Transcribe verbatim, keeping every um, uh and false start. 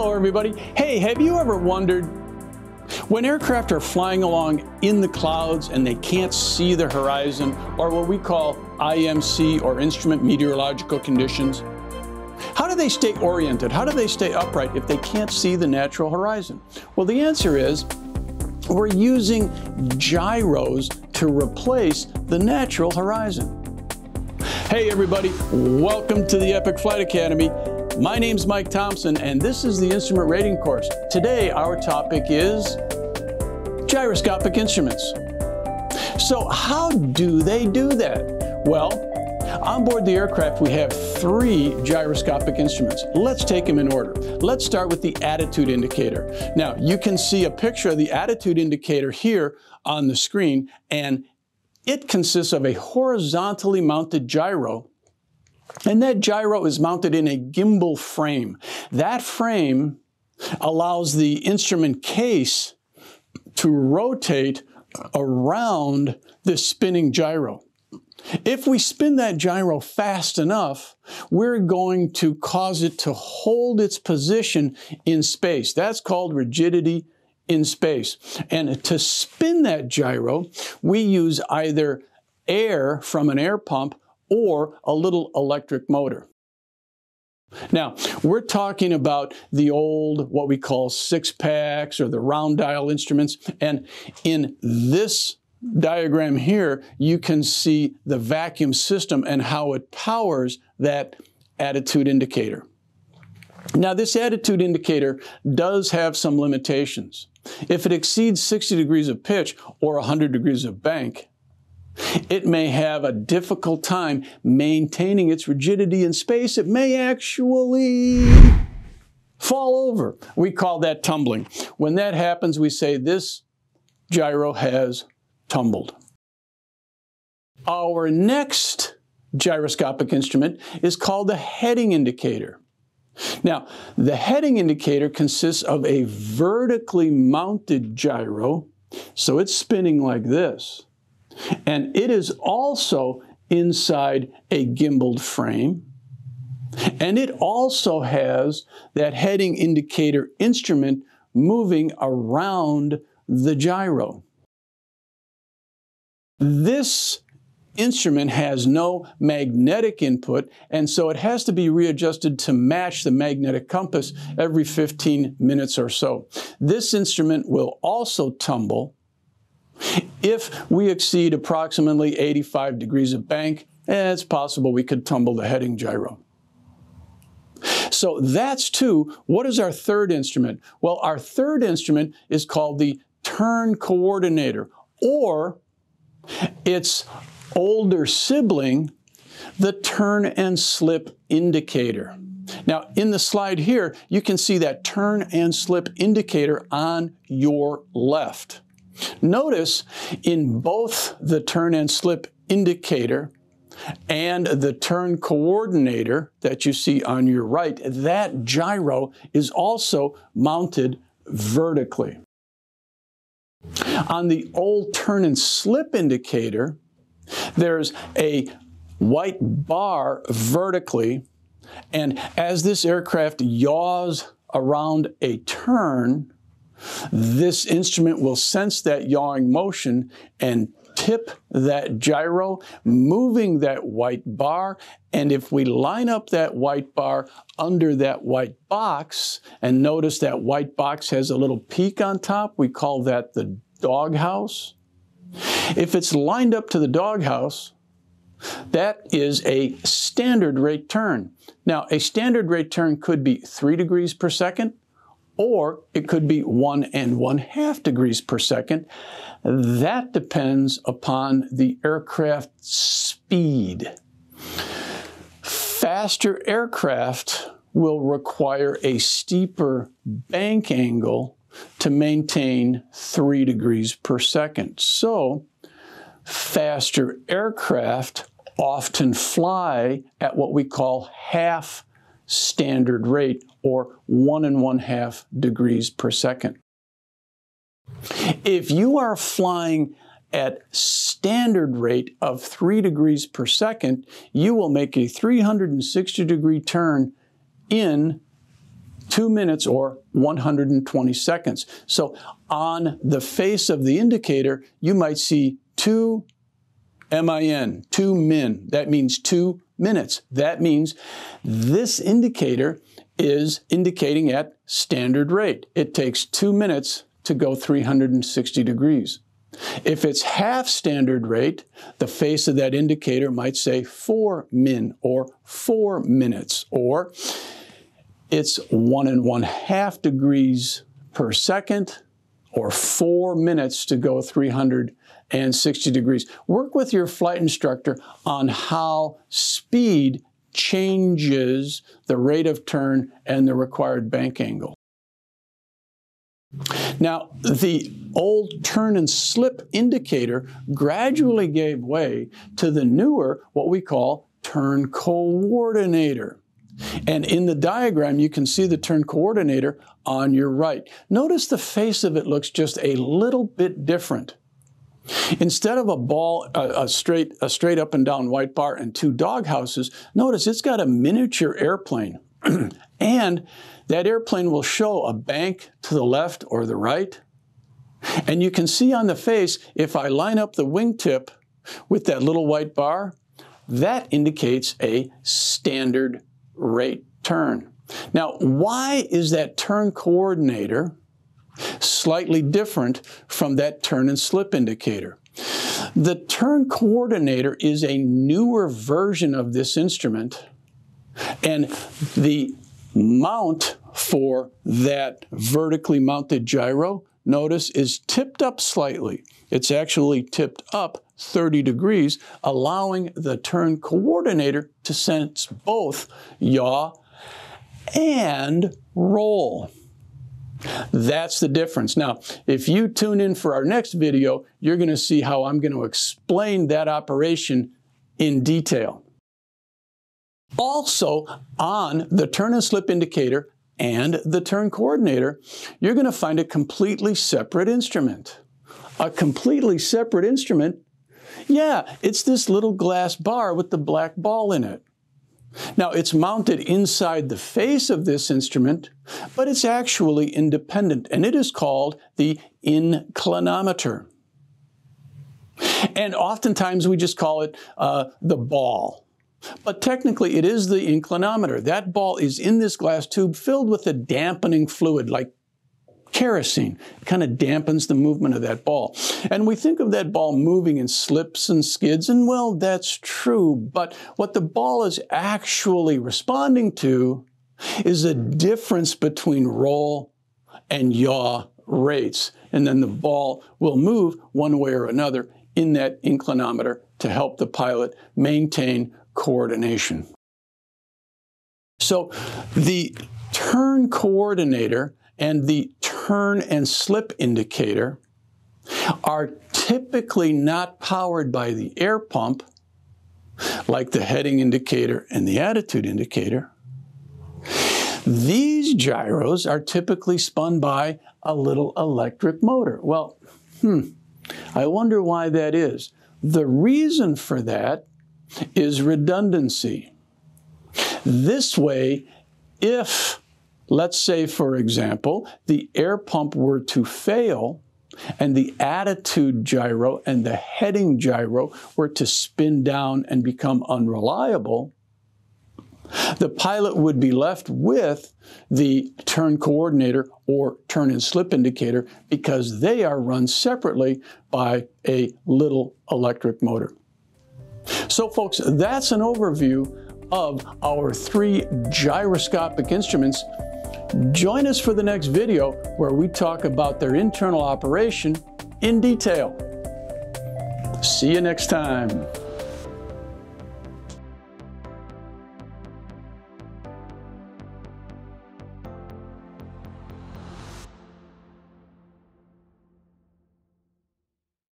Hello everybody. Hey, have you ever wondered when aircraft are flying along in the clouds and they can't see the horizon, or what we call I M C or instrument meteorological conditions, how do they stay oriented? How do they stay upright if they can't see the natural horizon? Well, the answer is we're using gyros to replace the natural horizon. Hey everybody, welcome to the Epic Flight Academy. My name's Mike Thompson, and this is the Instrument Rating Course. Today, our topic is gyroscopic instruments. So how do they do that? Well, on board the aircraft, we have three gyroscopic instruments. Let's take them in order. Let's start with the attitude indicator. Now, you can see a picture of the attitude indicator here on the screen, and it consists of a horizontally mounted gyro. And that gyro is mounted in a gimbal frame. That frame allows the instrument case to rotate around this spinning gyro. If we spin that gyro fast enough, we're going to cause it to hold its position in space. That's called rigidity in space. And to spin that gyro, we use either air from an air pump or a little electric motor. Now, we're talking about the old, what we call six packs or the round dial instruments. And in this diagram here, you can see the vacuum system and how it powers that attitude indicator. Now, this attitude indicator does have some limitations. If it exceeds sixty degrees of pitch or one hundred degrees of bank, it may have a difficult time maintaining its rigidity in space. It may actually fall over. We call that tumbling. When that happens, we say this gyro has tumbled. Our next gyroscopic instrument is called the heading indicator. Now, the heading indicator consists of a vertically mounted gyro, so it's spinning like this. And it is also inside a gimbaled frame. And it also has that heading indicator instrument moving around the gyro. This instrument has no magnetic input, and so it has to be readjusted to match the magnetic compass every fifteen minutes or so. This instrument will also tumble if we exceed approximately eighty-five degrees of bank. It's possible we could tumble the heading gyro. So that's two. What is our third instrument? Well, our third instrument is called the turn coordinator, or its older sibling, the turn and slip indicator. Now, in the slide here, you can see that turn and slip indicator on your left. Notice in both the turn and slip indicator and the turn coordinator that you see on your right, that gyro is also mounted vertically. On the old turn and slip indicator, there's a white bar vertically, and as this aircraft yaws around a turn, this instrument will sense that yawing motion and tip that gyro, moving that white bar. And if we line up that white bar under that white box, and notice that white box has a little peak on top, we call that the doghouse. If it's lined up to the doghouse, that is a standard rate turn. Now, a standard rate turn could be three degrees per second, or it could be one and one half degrees per second. That depends upon the aircraft speed. Faster aircraft will require a steeper bank angle to maintain three degrees per second. So faster aircraft often fly at what we call half standard rate, or one and one half degrees per second. If you are flying at standard rate of three degrees per second, you will make a three hundred sixty degree turn in two minutes or one hundred twenty seconds. So on the face of the indicator, you might see two min, two min. That means two minutes. That means this indicator is indicating at standard rate. It takes two minutes to go three hundred sixty degrees. If it's half standard rate, the face of that indicator might say four min or four minutes, or it's one and one half degrees per second or four minutes to go three hundred sixty degrees. Work with your flight instructor on how speed changes the rate of turn and the required bank angle. Now, the old turn and slip indicator gradually gave way to the newer, what we call turn coordinator. And in the diagram, you can see the turn coordinator on your right. Notice the face of it looks just a little bit different. Instead of a ball, a, a straight, a straight up and down white bar and two dog houses, notice it's got a miniature airplane. And that airplane will show a bank to the left or the right. And you can see on the face, if I line up the wingtip with that little white bar, that indicates a standard rate turn. Now, why is that turn coordinator slightly different from that turn and slip indicator? The turn coordinator is a newer version of this instrument, and the mount for that vertically mounted gyro, notice, is tipped up slightly. It's actually tipped up thirty degrees, allowing the turn coordinator to sense both yaw and roll. That's the difference. Now, if you tune in for our next video, you're going to see how I'm going to explain that operation in detail. Also, on the turn and slip indicator and the turn coordinator, you're going to find a completely separate instrument. A completely separate instrument? Yeah, it's this little glass bar with the black ball in it. Now, it's mounted inside the face of this instrument, but it's actually independent, and it is called the inclinometer. And oftentimes we just call it uh, the ball. But technically, it is the inclinometer. That ball is in this glass tube filled with a dampening fluid, like kerosene. It kind of dampens the movement of that ball. And we think of that ball moving in slips and skids, and well, that's true. But what the ball is actually responding to is a difference between roll and yaw rates. And then the ball will move one way or another in that inclinometer to help the pilot maintain coordination. So the turn coordinator and the turn and slip indicator are typically not powered by the air pump, like the heading indicator and the attitude indicator. These gyros are typically spun by a little electric motor. Well, hmm, I wonder why that is. The reason for that is redundancy. This way, if, let's say, for example, the air pump were to fail and the attitude gyro and the heading gyro were to spin down and become unreliable, the pilot would be left with the turn coordinator or turn and slip indicator because they are run separately by a little electric motor. So folks, that's an overview of our three gyroscopic instruments. Join us for the next video where we talk about their internal operation in detail. See you next time.